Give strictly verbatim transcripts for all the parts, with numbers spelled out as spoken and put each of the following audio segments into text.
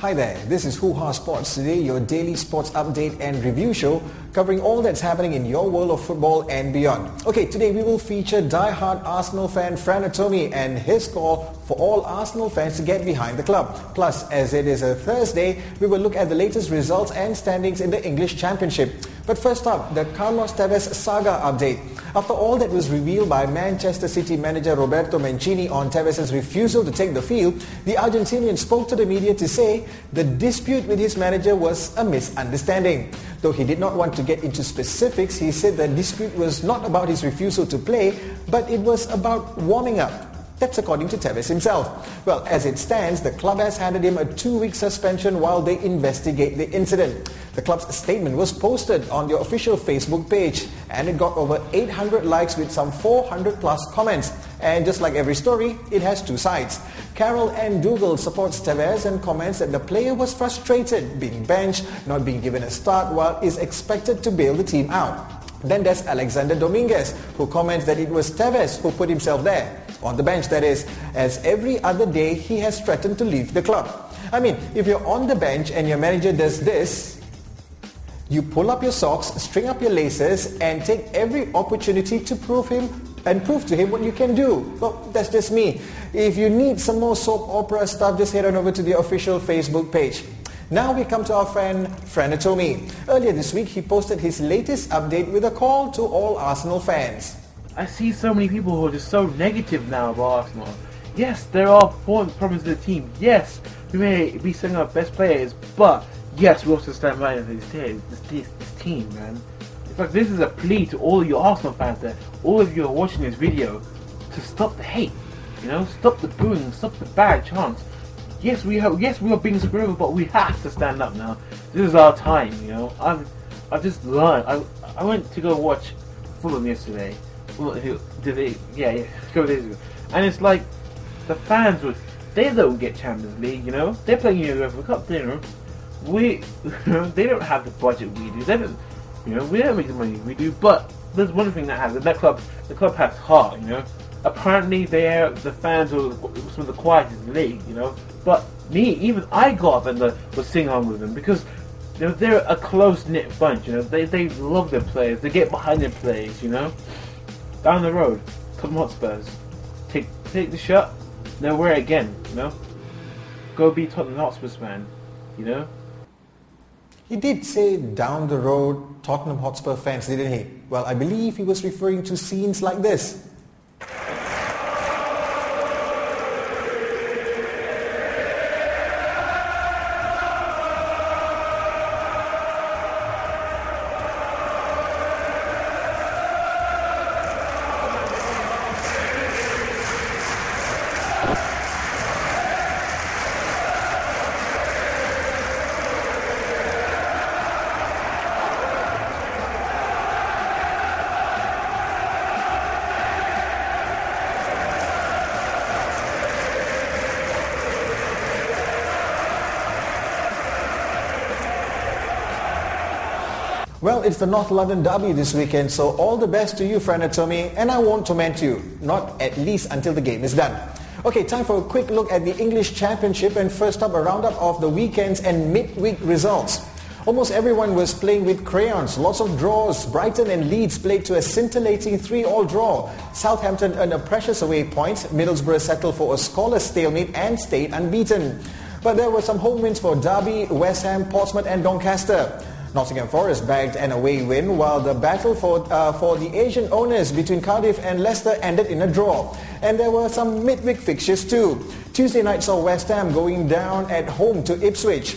Hi there, this is Hoohaa Sports Today, your daily sports update and review show covering all that's happening in your world of football and beyond. Okay, today we will feature die-hard Arsenal fan Franatomy and his call for all Arsenal fans to get behind the club. Plus, as it is a Thursday, we will look at the latest results and standings in the English Championship. But first up, the Carlos Tevez saga update. After all that was revealed by Manchester City manager Roberto Mancini on Tevez's refusal to take the field, the Argentinian spoke to the media to say the dispute with his manager was a misunderstanding. Though he did not want to get into specifics, he said the dispute was not about his refusal to play, but it was about warming up. That's according to Tevez himself. Well, as it stands, the club has handed him a two-week suspension while they investigate the incident. The club's statement was posted on their official Facebook page and it got over eight hundred likes with some four hundred plus comments. And just like every story, it has two sides. Carol N. Dougal supports Tevez and comments that the player was frustrated, being benched, not being given a start while is expected to bail the team out. Then there's Alexander Dominguez, who comments that it was Tevez who put himself there. On the bench, that is, as every other day he has threatened to leave the club. I mean, if you're on the bench and your manager does this, you pull up your socks, string up your laces and take every opportunity to prove him and prove to him what you can do. Well, that's just me. If you need some more soap opera stuff, just head on over to the official Facebook page. Now we come to our friend Franatomy. Earlier this week, he posted his latest update with a call to all Arsenal fans. I see so many people who are just so negative now about Arsenal. Yes, there are problems with the team. Yes, we may be sending our best players, but yes, we also stand by this, this, this, this team, man. In fact, this is a plea to all your Arsenal fans there, all of you are watching this video, to stop the hate, you know, stop the booing, stop the bad chants. Yes, we have, yes, we are being screwed over, but we have to stand up now. This is our time, you know. I'm, I just learned. I, I went to go watch Fulham yesterday. Well, did they? Yeah, yeah, a couple days ago. And it's like the fans would, they don't get Champions League, you know. They're playing UEFA Cup, they know. We, they don't have the budget we do. They don't, you know, we don't make the money we do. But there's one thing that happens. That club, the club has heart, you know. Apparently, they're the fans were some of the quietest in the league, you know. But me, even I got up and uh, was singing on with them because they're, they're a close-knit bunch, you know. They they love their players. They get behind their players, you know. Down the road, Tottenham Hotspurs. Take take the shot. Now we're again, you know. Go be Tottenham Hotspurs, man. You know. He did say down the road, Tottenham Hotspur fans, didn't he? Well, I believe he was referring to scenes like this. Well, it's the North London derby this weekend, so all the best to you, Franatomy, and I won't torment you. Not at least until the game is done. Okay, time for a quick look at the English Championship and first up a roundup of the weekend's and midweek results. Almost everyone was playing with crayons, lots of draws. Brighton and Leeds played to a scintillating three all draw. Southampton earned a precious away point. Middlesbrough settled for a scoreless stalemate and stayed unbeaten. But there were some home wins for Derby, West Ham, Portsmouth and Doncaster. Nottingham Forest bagged an away win while the battle for, uh, for the Asian owners between Cardiff and Leicester ended in a draw. And there were some midweek fixtures too. Tuesday night saw West Ham going down at home to Ipswich.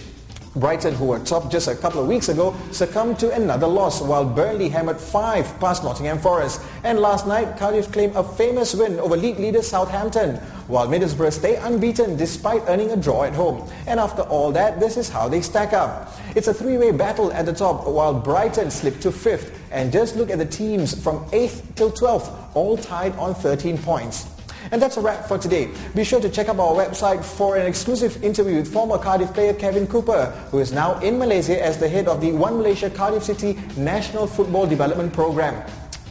Brighton, who were top just a couple of weeks ago, succumbed to another loss while Burnley hammered five past Nottingham Forest. And last night, Cardiff claimed a famous win over league leader Southampton while Middlesbrough stay unbeaten despite earning a draw at home. And after all that, this is how they stack up. It's a three-way battle at the top while Brighton slipped to fifth. And just look at the teams from eighth till twelfth, all tied on thirteen points. And that's a wrap for today. Be sure to check out our website for an exclusive interview with former Cardiff player Kevin Cooper, who is now in Malaysia as the head of the One Malaysia Cardiff City National Football Development Programme.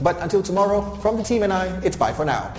But until tomorrow, from the team and I, it's bye for now.